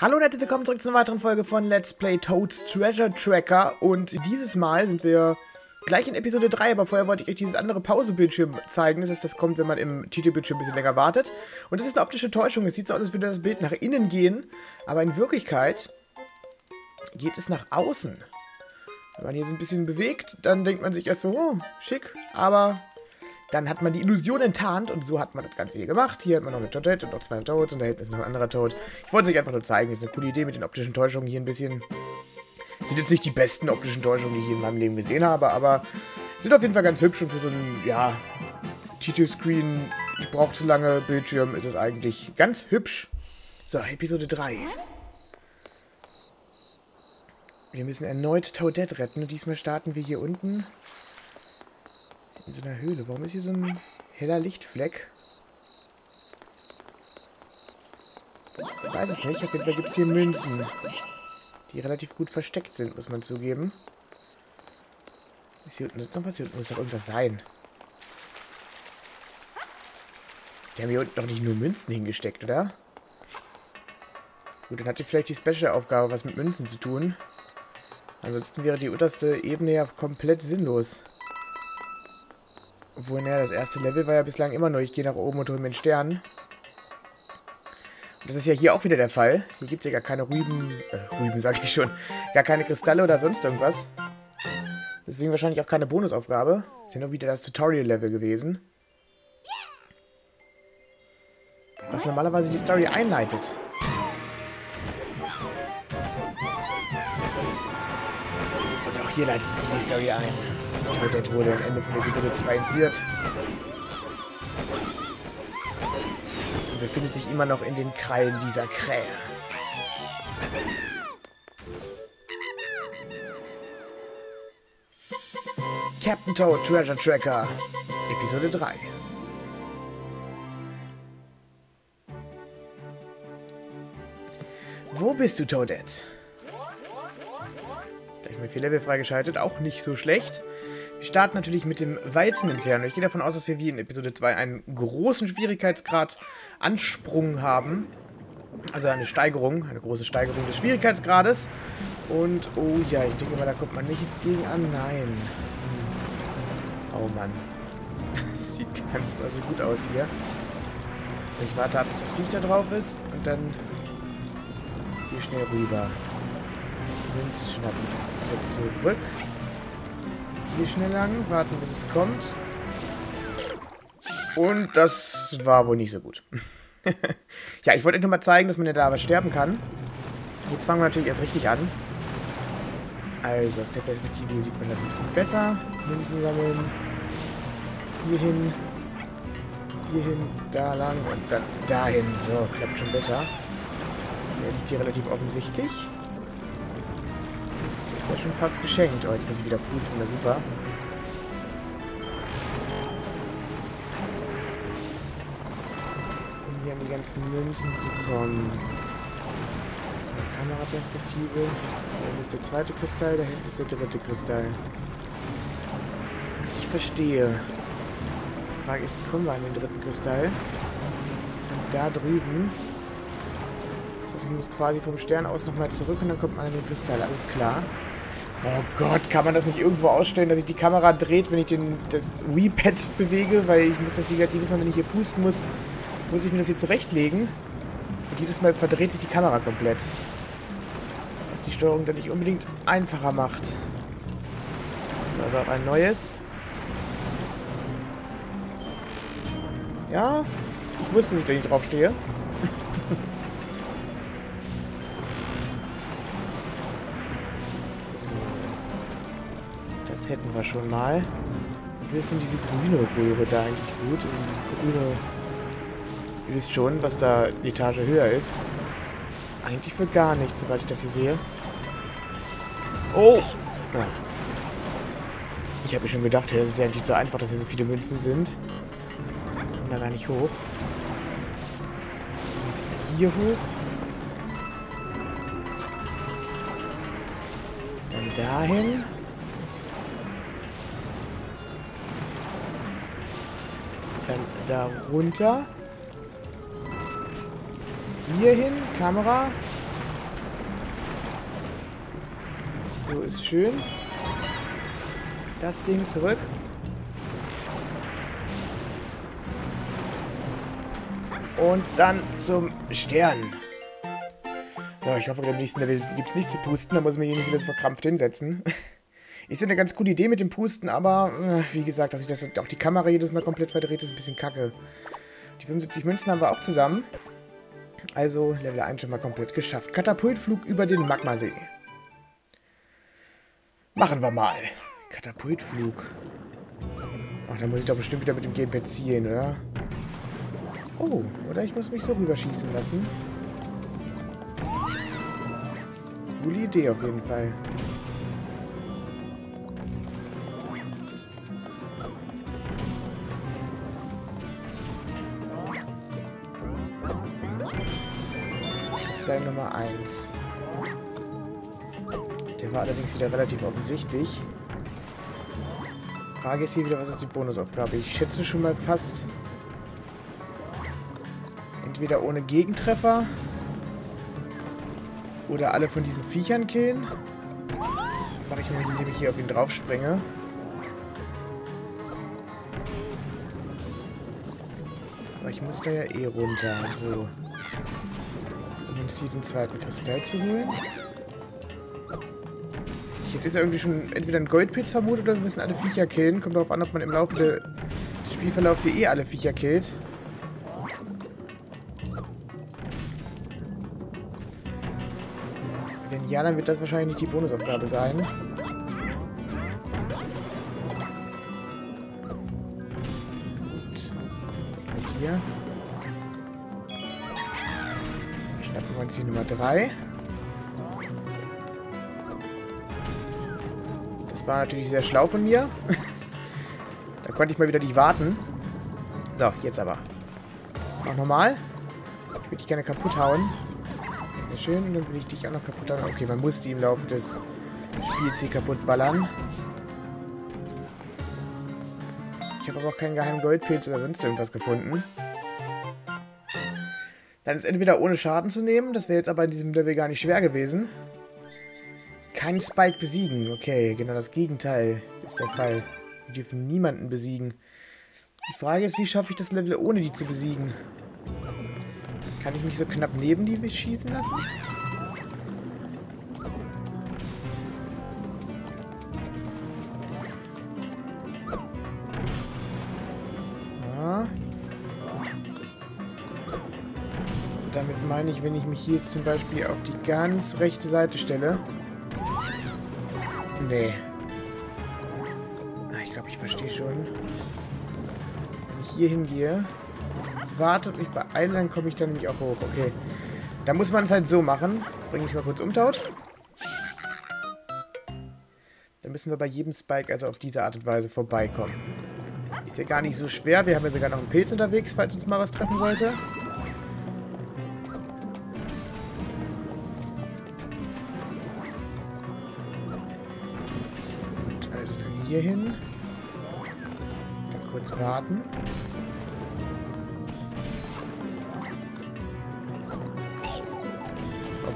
Hallo Leute, willkommen zurück zu einer weiteren Folge von Let's Play Toad's Treasure Tracker. Und dieses Mal sind wir gleich in Episode 3, aber vorher wollte ich euch dieses andere Pausebildschirm zeigen. Das heißt, das kommt, wenn man im Titelbildschirm ein bisschen länger wartet. Und das ist eine optische Täuschung. Es sieht so aus, als würde das Bild nach innen gehen, aber in Wirklichkeit geht es nach außen. Wenn man hier so ein bisschen bewegt, dann denkt man sich erst so, oh, schick, aber dann hat man die Illusion enttarnt und so hat man das Ganze hier gemacht. Hier hat man noch eine Toadette und noch zwei Toads und da hinten ist noch ein anderer Toad. Ich wollte es euch einfach nur zeigen, das ist eine coole Idee mit den optischen Täuschungen hier ein bisschen. Das sind jetzt nicht die besten optischen Täuschungen, die ich in meinem Leben gesehen habe, aber sind auf jeden Fall ganz hübsch und für so einen, ja, Titelscreen, ich brauche zu lange Bildschirm, ist es eigentlich ganz hübsch. So, Episode 3. Wir müssen erneut Toadette retten und diesmal starten wir hier unten in so einer Höhle. Warum ist hier so ein heller Lichtfleck? Ich weiß es nicht. Auf jeden Fall gibt es hier Münzen, die relativ gut versteckt sind, muss man zugeben. Ist hier unten noch was? Hier unten muss doch irgendwas sein. Die haben hier unten doch nicht nur Münzen hingesteckt, oder? Gut, dann hat die vielleicht die Special-Aufgabe was mit Münzen zu tun. Ansonsten wäre die unterste Ebene ja komplett sinnlos. Obwohl, naja, das erste Level war ja bislang immer nur, ich gehe nach oben und hole mir einen Stern. Und das ist ja hier auch wieder der Fall. Hier gibt es ja gar keine Rüben sage ich schon. Gar keine Kristalle oder sonst irgendwas. Deswegen wahrscheinlich auch keine Bonusaufgabe. Ist ja nur wieder das Tutorial-Level gewesen. Was normalerweise die Story einleitet. Hier leitet es für die Story ein. Toadette wurde am Ende von Episode 2 entführt. Und befindet sich immer noch in den Krallen dieser Krähe. Captain Toad Treasure Tracker, Episode 3. Wo bist du, Toadette? Ich habe 4 Level freigeschaltet, auch nicht so schlecht. Wir starten natürlich mit dem Weizen entfernen. Ich gehe davon aus, dass wir wie in Episode 2 einen großen Schwierigkeitsgrad Ansprung haben. Also eine Steigerung, eine große Steigerung des Schwierigkeitsgrades. Und, oh ja, ich denke mal, da kommt man nicht gegen an. Nein. Oh Mann. Das sieht gar nicht mal so gut aus hier. So, ich warte ab, bis das Viech da drauf ist. Und dann hier schnell rüber. Münzen schnappen. Zurück. Hier schnell lang. Warten, bis es kommt. Und das war wohl nicht so gut. Ja, ich wollte euch nur mal zeigen, dass man ja da aber sterben kann. Jetzt fangen wir natürlich erst richtig an. Also, aus der Perspektive sieht man das ein bisschen besser. Münzen sammeln. Hierhin. Hierhin. Da lang. Und dann dahin. So, klappt schon besser. Der liegt hier relativ offensichtlich. Ist ja schon fast geschenkt. Oh, jetzt muss ich wieder pusten. Na super. Um hier an die ganzen Münzen zu kommen. So, Kameraperspektive. Da hinten ist der zweite Kristall, da hinten ist der dritte Kristall. Ich verstehe. Die Frage ist, wie kommen wir an den dritten Kristall? Von da drüben. Ich muss quasi vom Stern aus nochmal zurück und dann kommt man an den Kristall. Alles klar. Oh Gott, kann man das nicht irgendwo ausstellen, dass sich die Kamera dreht, wenn ich das Wii-Pad bewege? Weil ich muss das, wie gesagt, jedes Mal, wenn ich hier pusten muss, muss ich mir das hier zurechtlegen. Und jedes Mal verdreht sich die Kamera komplett. Was die Steuerung dann nicht unbedingt einfacher macht. Also auf ein neues. Ja, ich wusste, dass ich da nicht drauf stehe. Das hätten wir schon mal. Wofür ist denn diese grüne Röhre da eigentlich gut? Also dieses grüne... Ihr wisst schon, was da eine Etage höher ist. Eigentlich für gar nichts, soweit ich das hier sehe. Oh! Ja. Ich habe mir schon gedacht, das ist ja eigentlich so einfach, dass hier so viele Münzen sind. Ich komme da gar nicht hoch. Jetzt muss ich hier hoch. Dann dahin. Dann da runter. Hier hin, Kamera. So ist schön. Das Ding zurück. Und dann zum Stern. Ja, ich hoffe, beim nächsten Level gibt es nichts zu pusten. Da muss ich mich hier nicht wieder so verkrampft hinsetzen. Ist ja eine ganz coole Idee mit dem Pusten, aber wie gesagt, dass ich das auch die Kamera jedes Mal komplett verdreht, ist ein bisschen kacke. Die 75 Münzen haben wir auch zusammen. Also Level 1 schon mal komplett geschafft. Katapultflug über den Magmasee. Machen wir mal. Katapultflug. Ach, da muss ich doch bestimmt wieder mit dem Gamepad zielen, oder? Oh, oder ich muss mich so rüberschießen lassen. Coole Idee auf jeden Fall. Style Nummer 1. Der war allerdings wieder relativ offensichtlich. Frage ist hier wieder, was ist die Bonusaufgabe? Ich schätze schon mal fast... Entweder ohne Gegentreffer oder alle von diesen Viechern killen. Mache ich nämlich, indem ich hier auf ihn drauf springe. Aber ich muss da ja eh runter, so. Um uns hier den zweiten Kristall zu holen. Ich hätte jetzt irgendwie schon entweder einen Goldpilz vermutet oder wir müssen alle Viecher killen. Kommt darauf an, ob man im Laufe des Spielverlaufs hier eh alle Viecher killt. Ja, dann wird das wahrscheinlich nicht die Bonusaufgabe sein. Gut. Und hier. Schnappen wir uns die Nummer 3. Das war natürlich sehr schlau von mir. Da konnte ich mal wieder nicht warten. So, jetzt aber. Mach nochmal. Ich würde dich gerne kaputt hauen. Schön, und dann will ich dich auch noch kaputt machen. Okay, man muss die im Laufe des Spiels hier kaputt ballern. Ich habe aber auch keinen geheimen Goldpilz oder sonst irgendwas gefunden. Dann ist entweder ohne Schaden zu nehmen, das wäre jetzt aber in diesem Level gar nicht schwer gewesen. Kein Spike besiegen. Okay, genau das Gegenteil ist der Fall. Wir dürfen niemanden besiegen. Die Frage ist, wie schaffe ich das Level, ohne die zu besiegen? Kann ich mich so knapp neben die schießen lassen? Ja. Damit meine ich, wenn ich mich hier jetzt zum Beispiel auf die ganz rechte Seite stelle. Nee. Ich glaube, ich verstehe schon. Wenn ich hier hingehe... Warte und mich beeilen, dann komme ich dann nämlich auch hoch. Okay. Da muss man es halt so machen. Bring ich mal kurz um, Toad. Dann müssen wir bei jedem Spike also auf diese Art und Weise vorbeikommen. Ist ja gar nicht so schwer. Wir haben ja sogar noch einen Pilz unterwegs, falls uns mal was treffen sollte. Gut, also dann hier hin. Dann kurz warten.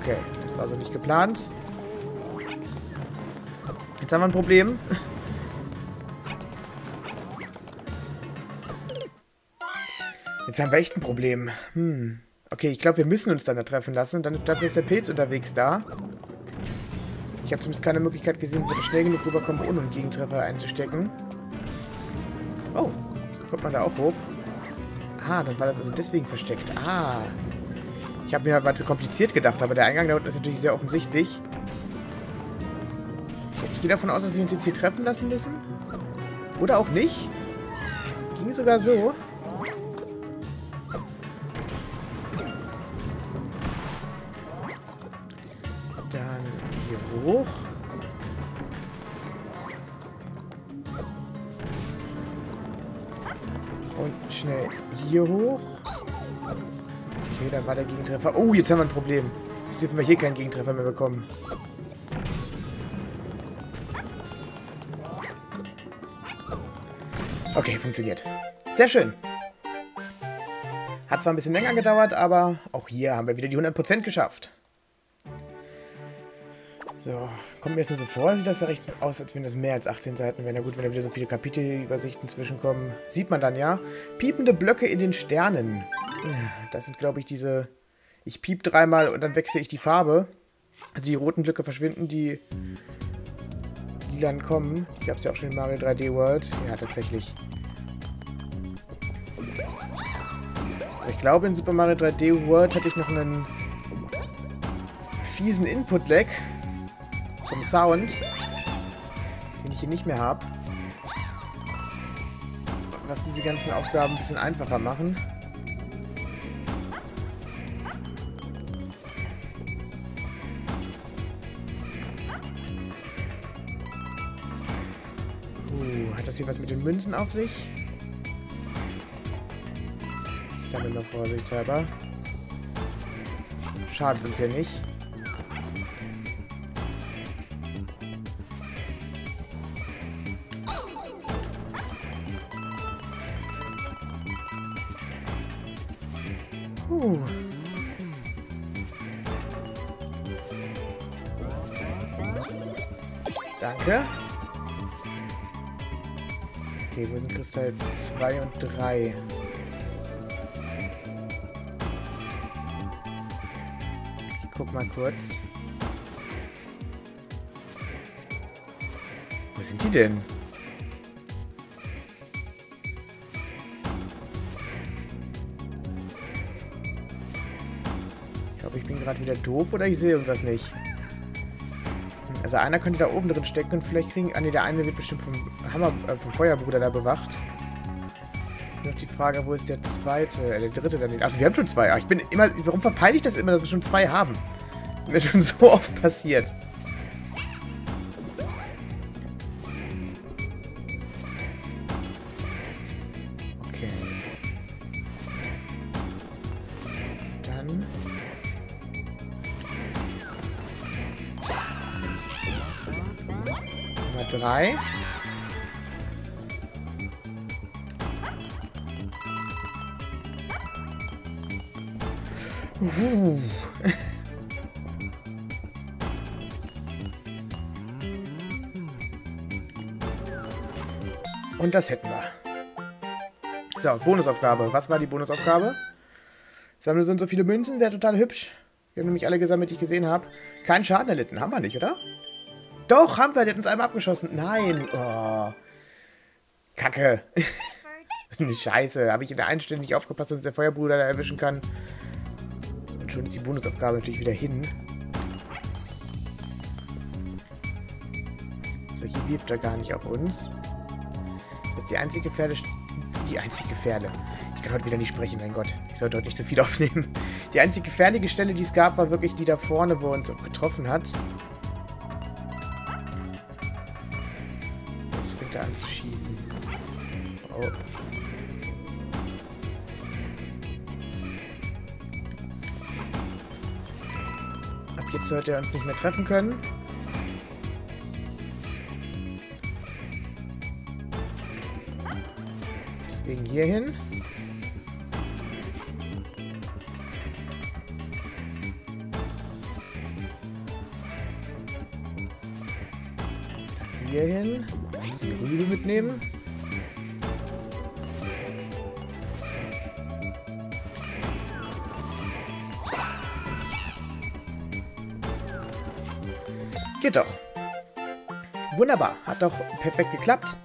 Okay, das war so nicht geplant. Jetzt haben wir ein Problem. Jetzt haben wir echt ein Problem. Okay, ich glaube, wir müssen uns dann da treffen lassen. Und dann dafür ist der Pilz unterwegs da. Ich habe zumindest keine Möglichkeit gesehen, wo wir schnell genug rüberkommen, ohne einen Gegentreffer einzustecken. Oh, so kommt man da auch hoch. Ah, dann war das also deswegen versteckt. Ah. Ich habe mir halt mal zu kompliziert gedacht, aber der Eingang da unten ist natürlich sehr offensichtlich. Ich gehe davon aus, dass wir uns jetzt hier treffen lassen müssen. Oder auch nicht. Ging sogar so. Dann hier hoch. Und schnell hier hoch. Okay, da war der Gegentreffer. Oh, jetzt haben wir ein Problem. Jetzt dürfen wir hier keinen Gegentreffer mehr bekommen. Okay, funktioniert. Sehr schön. Hat zwar ein bisschen länger gedauert, aber auch hier haben wir wieder die 100% geschafft. So, kommt mir jetzt nur so vor, sieht das ja rechts aus, als wenn das mehr als 18 Seiten wären. Na gut, wenn da wieder so viele Kapitelübersichten zwischenkommen. Sieht man dann, ja? Piepende Blöcke in den Sternen. Das sind, glaube ich, diese... Ich piep dreimal und dann wechsle ich die Farbe. Also die roten Blöcke verschwinden, die lilanen kommen. Die gab es ja auch schon in Mario 3D World. Ja, tatsächlich. Aber ich glaube, in Super Mario 3D World hatte ich noch einen fiesen Input-Lag vom Sound, den ich hier nicht mehr habe. Was diese ganzen Aufgaben ein bisschen einfacher machen. Hat das hier was mit den Münzen auf sich? Ich sammle noch vorsichtshalber. Schadet uns ja nicht. Danke. Okay, wo sind Kristall 2 und 3? Ich guck mal kurz. Wo sind die denn? Ich glaube, ich bin gerade wieder doof oder ich sehe irgendwas nicht. Also einer könnte da oben drin stecken und vielleicht kriegen... Ah ne, der eine wird bestimmt vom Feuerbruder da bewacht. Ist noch die Frage, wo ist der zweite, der dritte dann? Achso, wir haben schon zwei. Ich bin immer... Warum verpeile ich das immer, dass wir schon zwei haben? Das wird schon so oft passiert. Okay. Dann... Drei. Und das hätten wir. So, Bonusaufgabe. Was war die Bonusaufgabe? Sammle so und so viele Münzen, wäre total hübsch. Wir haben nämlich alle gesammelt, die ich gesehen habe. Keinen Schaden erlitten, haben wir nicht, oder? Doch, haben wir. Der hat uns einmal abgeschossen. Nein. Oh. Kacke. Scheiße. Habe ich in der einen Stunde nicht aufgepasst, dass der Feuerbruder da erwischen kann. Und schon ist die Bonusaufgabe natürlich wieder hin. So, hier wirft er gar nicht auf uns. Das ist die einzige Gefährle... Die einzige Gefährle. Ich kann heute wieder nicht sprechen, mein Gott. Ich sollte heute nicht so viel aufnehmen. Die einzige gefährliche Stelle, die es gab, war wirklich die da vorne, wo er uns auch getroffen hat. An zu schießen. Oh. Ab jetzt sollte er uns nicht mehr treffen können. Deswegen hier hin. Hier hin. Die Rübe mitnehmen. Geht doch. Wunderbar. Hat doch perfekt geklappt.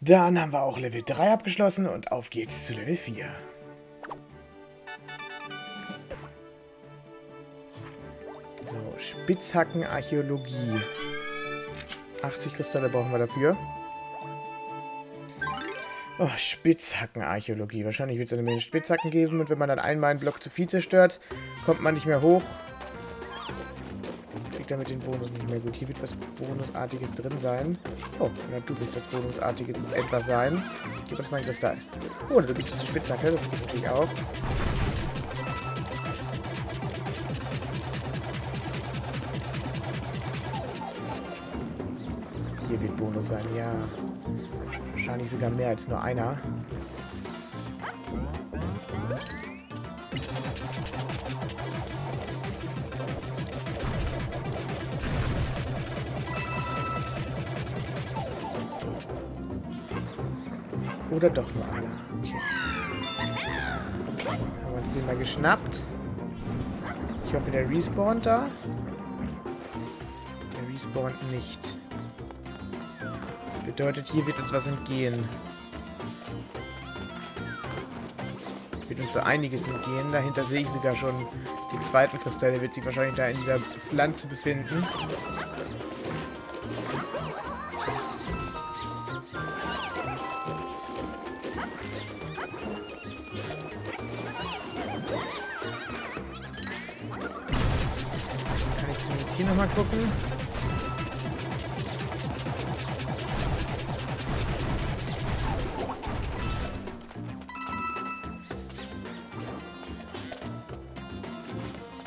Dann haben wir auch Level 3 abgeschlossen und auf geht's zu Level 4. So, Spitzhackenarchäologie. 80 Kristalle brauchen wir dafür. Oh, Spitzhackenarchäologie. Wahrscheinlich wird es eine Menge Spitzhacken geben. Und wenn man dann einmal einen Block zu viel zerstört, kommt man nicht mehr hoch. Kriegt damit den Bonus nicht mehr gut. Hier wird was Bonusartiges drin sein. Oh, na, du bist das Bonusartige etwas sein. Gib uns mal ein Kristall. Oh, du bist die Spitzhacke. Das gibt natürlich auch. Hier wird Bonus sein, ja. Wahrscheinlich sogar mehr als nur einer. Oder doch nur einer. Okay. Haben wir uns den mal geschnappt. Ich hoffe, der respawnt da. Der respawnt nicht. Bedeutet, hier wird uns was entgehen. Wird uns so einiges entgehen. Dahinter sehe ich sogar schon den zweiten Kristall. Der wird sich wahrscheinlich da in dieser Pflanze befinden. Kann ich zumindest hier nochmal gucken.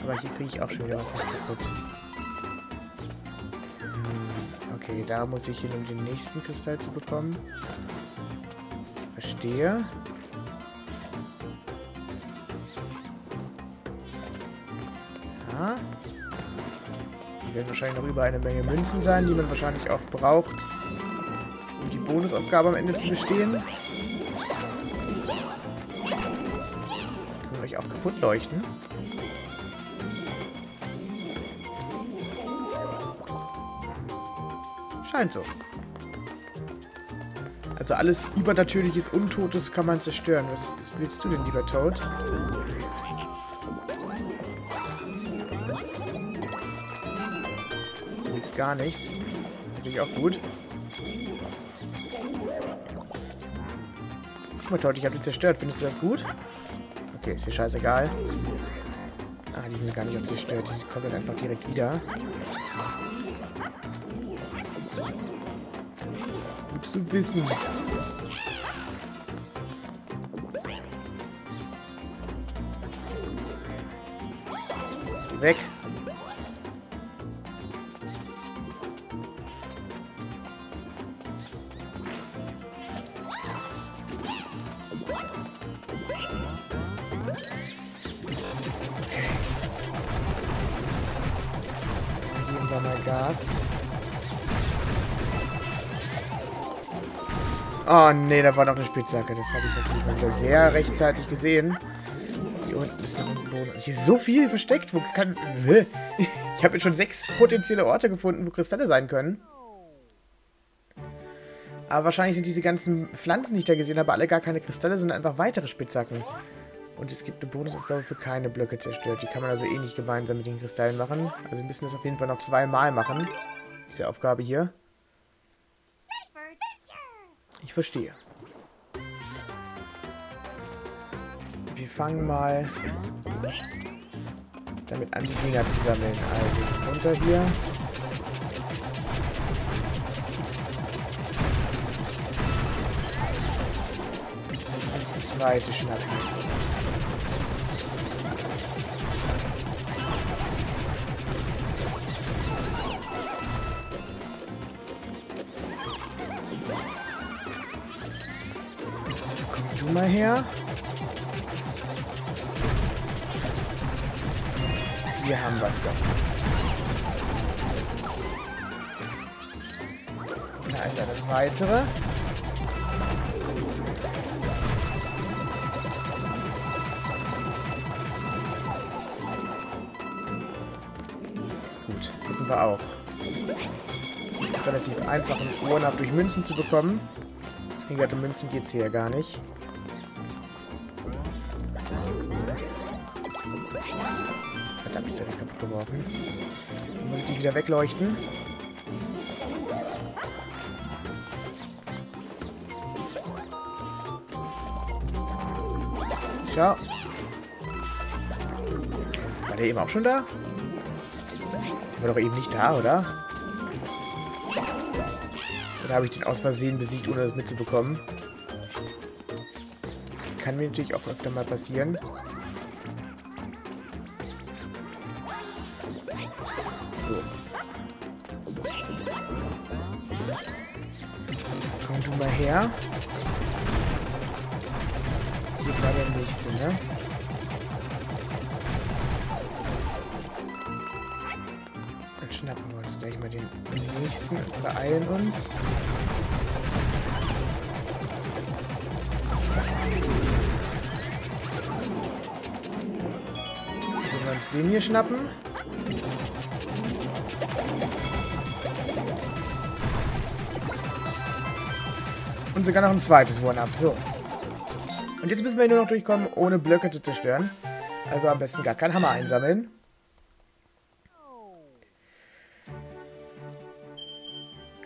Aber hier kriege ich auch schon wieder was nicht kaputt. Okay, da muss ich hin, um den nächsten Kristall zu bekommen. Verstehe. Ja. Hier werden wahrscheinlich noch über eine Menge Münzen sein, die man wahrscheinlich auch braucht, um die Bonusaufgabe am Ende zu bestehen. Können wir euch auch kaputt leuchten? Scheint so. Also alles Übernatürliches, Untotes kann man zerstören. Was willst du denn, lieber Toad? Du willst gar nichts. Das ist natürlich auch gut. Guck mal, Toad, ich habe dich zerstört. Findest du das gut? Okay, ist dir scheißegal. Ah, die sind gar nicht zerstört. Die kommen dann einfach direkt wieder. Zu wissen. Weg. Geben wir mal Gas. Oh ne, da war noch eine Spitzhacke. Das habe ich natürlich mal wieder sehr rechtzeitig gesehen. Hier unten ist noch ein Boden. Hier ist so viel versteckt. Wo kann... Ich habe jetzt schon 6 potenzielle Orte gefunden, wo Kristalle sein können. Aber wahrscheinlich sind diese ganzen Pflanzen, die ich da gesehen habe, alle gar keine Kristalle, sondern einfach weitere Spitzhacken. Und es gibt eine Bonusaufgabe für keine Blöcke zerstört. Die kann man also eh nicht gemeinsam mit den Kristallen machen. Also wir müssen das auf jeden Fall noch 2-mal machen. Diese Aufgabe hier. Ich verstehe. Wir fangen mal damit an, die Dinger zu sammeln. Also runter hier. Als das zweite schnappen. Mal her. Wir haben was da. Da ist eine weitere. Gut, gucken wir auch. Es ist relativ einfach, einen Urlaub durch Münzen zu bekommen. Wegen der Münzen geht es hier ja gar nicht. Dann muss ich die wieder wegleuchten. Ciao. War der eben auch schon da? War doch eben nicht da, oder? Oder habe ich den aus Versehen besiegt, ohne das mitzubekommen? Das kann mir natürlich auch öfter mal passieren. Ja. Hier war der nächste, ne? Dann schnappen wir uns gleich mal den nächsten und beeilen uns. Sollen wir uns den hier schnappen? Und sogar noch ein zweites One-Up. So. Und jetzt müssen wir nur noch durchkommen, ohne Blöcke zu zerstören. Also am besten gar keinen Hammer einsammeln.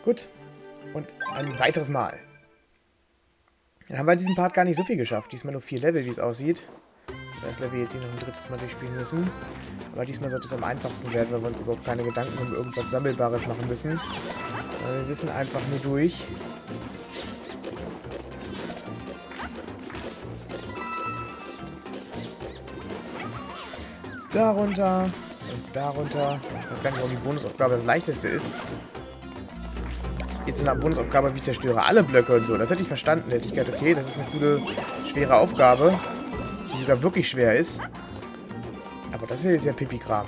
Gut. Und ein weiteres Mal. Dann haben wir in diesem Part gar nicht so viel geschafft. Diesmal nur 4 Level, wie es aussieht. Das Level jetzt hier noch ein 3. Mal durchspielen müssen. Aber diesmal sollte es am einfachsten werden, weil wir uns überhaupt keine Gedanken um irgendwas Sammelbares machen müssen. Wir wissen einfach nur durch. Darunter und darunter. Ich weiß gar nicht, warum die Bonusaufgabe das leichteste ist. Jetzt in der Bonusaufgabe, wie zerstöre alle Blöcke und so. Das hätte ich verstanden. Hätte ich gedacht, okay, das ist eine gute, schwere Aufgabe, die sogar wirklich schwer ist. Aber das hier ist ja Pipi-Kram.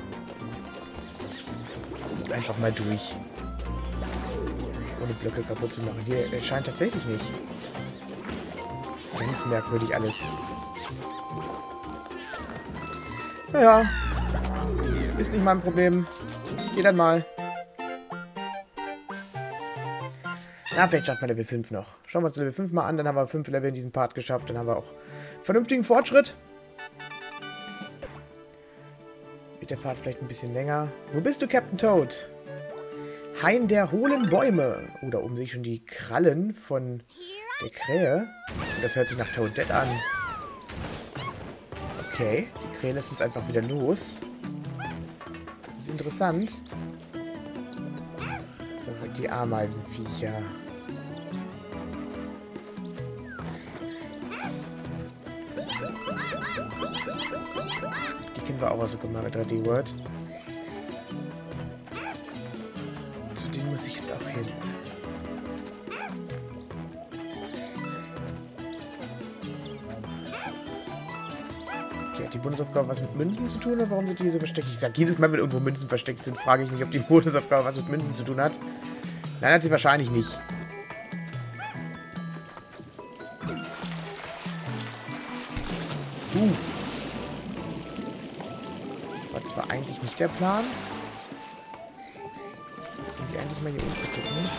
Einfach mal durch. Ohne Blöcke kaputt zu machen. Hier erscheint tatsächlich nicht. Ganz merkwürdig alles. Naja, ist nicht mein Problem. Ich gehe dann mal. Na, vielleicht schaffen wir Level 5 noch. Schauen wir uns Level 5 mal an, dann haben wir 5 Level in diesem Part geschafft. Dann haben wir auch vernünftigen Fortschritt. Wird der Part vielleicht ein bisschen länger. Wo bist du, Captain Toad? Hain der hohlen Bäume. Oh, da oben sehe ich schon die Krallen von der Krähe. Und das hört sich nach Toadette an. Okay, die Krähe lässt uns einfach wieder los. Das ist interessant. So, die Ameisenviecher. Die kennen wir auch aus Super Mario 3D World. Zu denen muss ich jetzt auch hin. Die Bonusaufgabe was mit Münzen zu tun hat? Warum sind die so versteckt? Ich sage jedes Mal, wenn irgendwo Münzen versteckt sind, frage ich mich, ob die Bonusaufgabe was mit Münzen zu tun hat. Nein, hat sie wahrscheinlich nicht. Das war zwar eigentlich nicht der Plan. Ich will eigentlich mal hier unten gucken.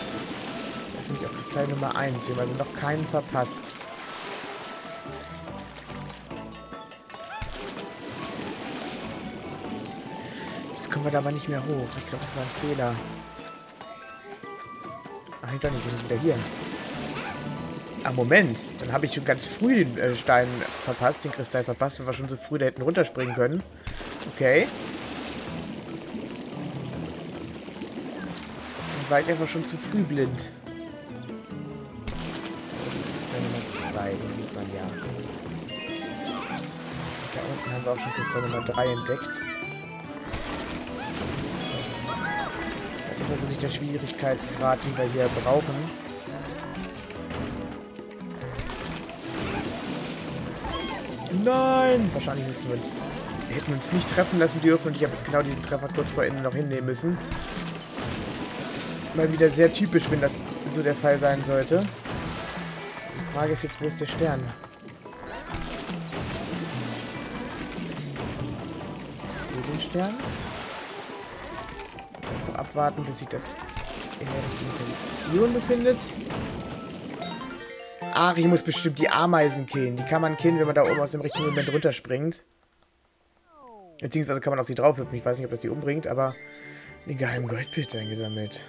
Das ist nämlich auch Kristall Nummer 1. Wir haben also noch keinen verpasst. Kommen wir da aber nicht mehr hoch. Ich glaube, das war ein Fehler. Ach, ich glaube nicht, wir sind wieder hier. Ach, Moment. Dann habe ich schon ganz früh den Stein verpasst, den Kristall verpasst, weil wir schon so früh da hätten runterspringen können. Okay. Und war ich einfach schon zu früh blind. Das ist Kristall Nummer 2, den sieht man ja. Da unten haben wir auch schon Kristall Nummer 3 entdeckt. Das ist also nicht der Schwierigkeitsgrad, den wir hier brauchen. Nein! Wahrscheinlich müssen wir uns, hätten wir uns nicht treffen lassen dürfen. Und ich habe jetzt genau diesen Treffer kurz vor Ende noch hinnehmen müssen. Ist mal wieder sehr typisch, wenn das so der Fall sein sollte. Die Frage ist jetzt, wo ist der Stern? Ich sehe den Stern. Abwarten, bis sich das in der richtigen Position befindet. Ach, ich muss bestimmt die Ameisen killen. Die kann man killen, wenn man da oben aus dem richtigen Moment runterspringt. Beziehungsweise kann man auf sie draufhüpfen. Ich weiß nicht, ob das die umbringt, aber den geheimen Goldpilz eingesammelt.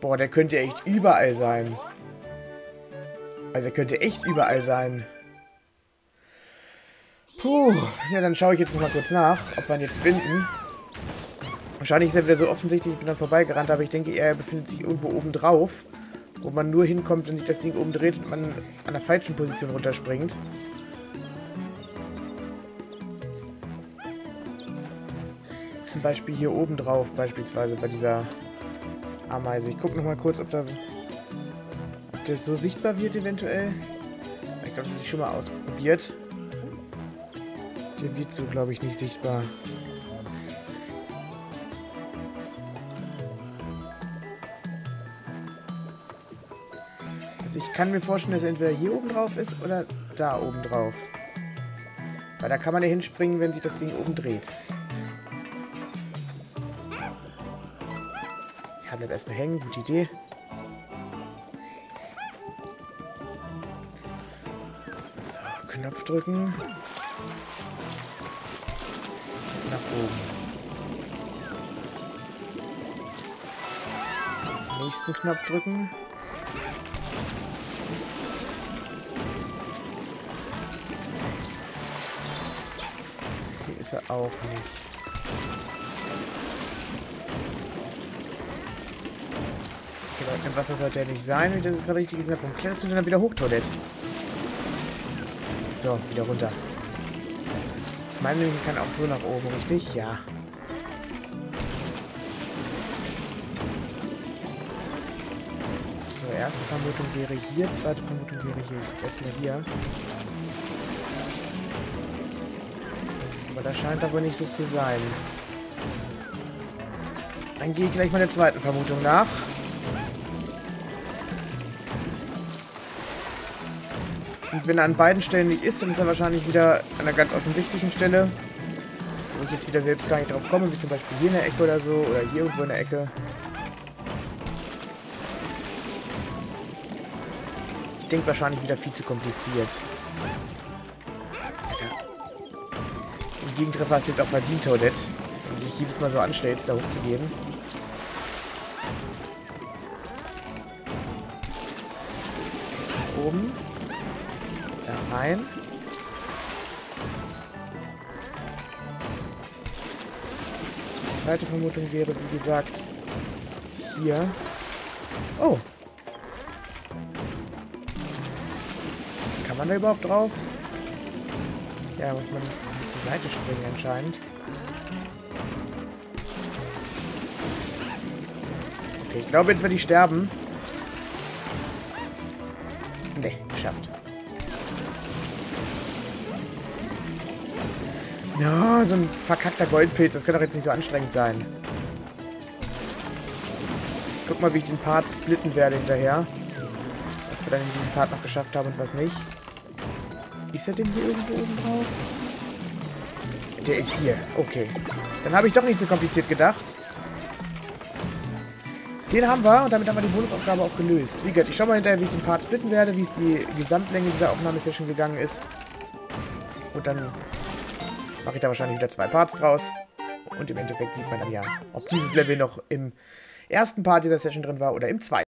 Boah, der könnte echt überall sein. Also, er könnte echt überall sein. Puh, ja, dann schaue ich jetzt nochmal kurz nach, ob wir ihn jetzt finden. Wahrscheinlich ist er wieder so offensichtlich, ich bin dann vorbeigerannt, aber ich denke, er befindet sich irgendwo oben drauf, wo man nur hinkommt, wenn sich das Ding oben dreht und man an der falschen Position runterspringt. Zum Beispiel hier oben drauf, beispielsweise bei dieser Ameise. Ich gucke nochmal kurz, ob das so sichtbar wird eventuell. Ich glaube, das habe ich schon mal ausprobiert. Der wird so, glaube ich, nicht sichtbar. Also ich kann mir vorstellen, dass er entweder hier oben drauf ist oder da oben drauf. Weil da kann man ja hinspringen, wenn sich das Ding oben dreht. Ja, bleib erstmal hängen. Gute Idee. So, Knopf drücken. Nach oben. Nächsten Knopf drücken. Hier ist er auch nicht. Im Wasser sollte er nicht sein, wie das ist gerade richtig gesehen habe. Warum kletterst du denn dann wieder hoch, Toadette? So, wieder runter. Mein Ding kann auch so nach oben, richtig? Ja. So, erste Vermutung wäre hier, zweite Vermutung wäre hier. Erstmal hier. Aber das scheint aber nicht so zu sein. Dann gehe ich gleich mal der zweiten Vermutung nach. Und wenn er an beiden Stellen nicht ist, dann ist er wahrscheinlich wieder an einer ganz offensichtlichen Stelle, wo ich jetzt wieder selbst gar nicht drauf komme, wie zum Beispiel hier in der Ecke oder so, oder hier irgendwo in der Ecke. Ich denke wahrscheinlich wieder viel zu kompliziert. Den Gegentreffer hast du jetzt auch verdient, Toadette, wenn du dich jedes Mal so anstellst, da hochzugehen. Oben. Da rein. Die zweite Vermutung wäre, wie gesagt, hier. Oh! Kann man da überhaupt drauf? Ja, muss man zur Seite springen anscheinend. Okay, ich glaube, jetzt werde ich sterben. Nee, geschafft. Ja, so ein verkackter Goldpilz, das kann doch jetzt nicht so anstrengend sein. Guck mal, wie ich den Part splitten werde hinterher. Was wir dann in diesem Part noch geschafft haben und was nicht. Ist er denn hier irgendwo oben drauf? Der ist hier, okay. Dann habe ich doch nicht so kompliziert gedacht. Den haben wir und damit haben wir die Bonusaufgabe auch gelöst. Wie gesagt, ich schau mal hinterher, wie ich den Part splitten werde, wie es die Gesamtlänge dieser Aufnahmesession gegangen ist. Und dann mache ich da wahrscheinlich wieder 2 Parts draus. Und im Endeffekt sieht man dann ja, ob dieses Level noch im ersten Part dieser Session drin war oder im zweiten.